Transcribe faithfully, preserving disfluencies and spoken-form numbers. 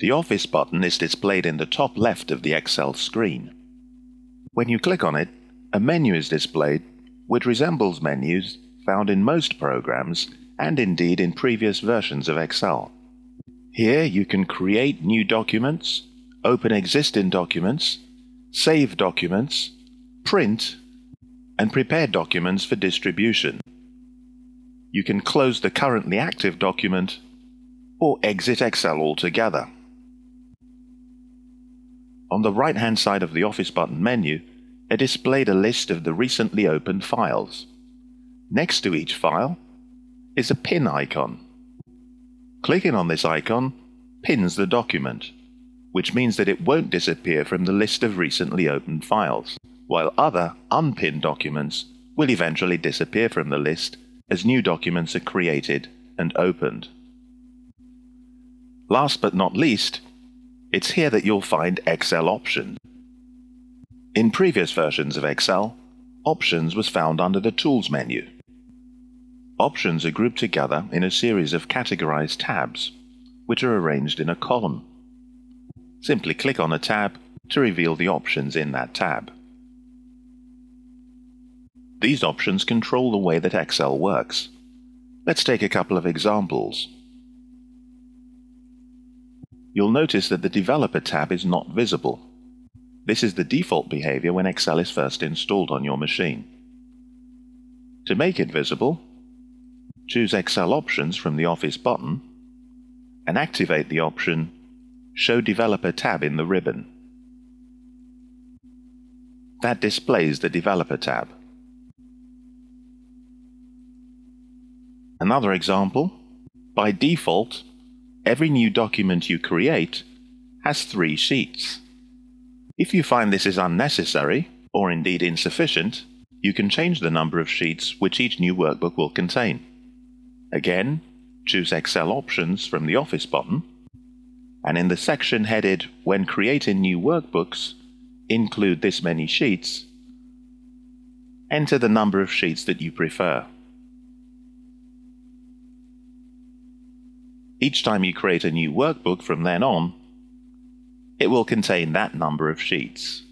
The Office button is displayed in the top left of the Excel screen. When you click on it, a menu is displayed which resembles menus found in most programs and indeed in previous versions of Excel. Here you can create new documents, open existing documents, save documents, print, and prepare documents for distribution. You can close the currently active document or exit Excel altogether. On the right-hand side of the Office button menu, it displayed a list of the recently opened files. Next to each file is a pin icon. Clicking on this icon pins the document, which means that it won't disappear from the list of recently opened files, while other unpinned documents will eventually disappear from the list as new documents are created and opened. Last but not least, it's here that you'll find Excel Options. In previous versions of Excel, Options was found under the Tools menu. Options are grouped together in a series of categorized tabs, which are arranged in a column. Simply click on a tab to reveal the options in that tab. These options control the way that Excel works. Let's take a couple of examples. You'll notice that the Developer tab is not visible. This is the default behavior when Excel is first installed on your machine. To make it visible, choose Excel Options from the Office button and activate the option Show Developer tab in the ribbon. That displays the Developer tab. Another example, by default, every new document you create has three sheets. If you find this is unnecessary, or indeed insufficient, you can change the number of sheets which each new workbook will contain. Again, choose Excel Options from the Office button, and in the section headed When Creating New Workbooks, Include This Many Sheets, enter the number of sheets that you prefer. Each time you create a new workbook from then on, it will contain that number of sheets.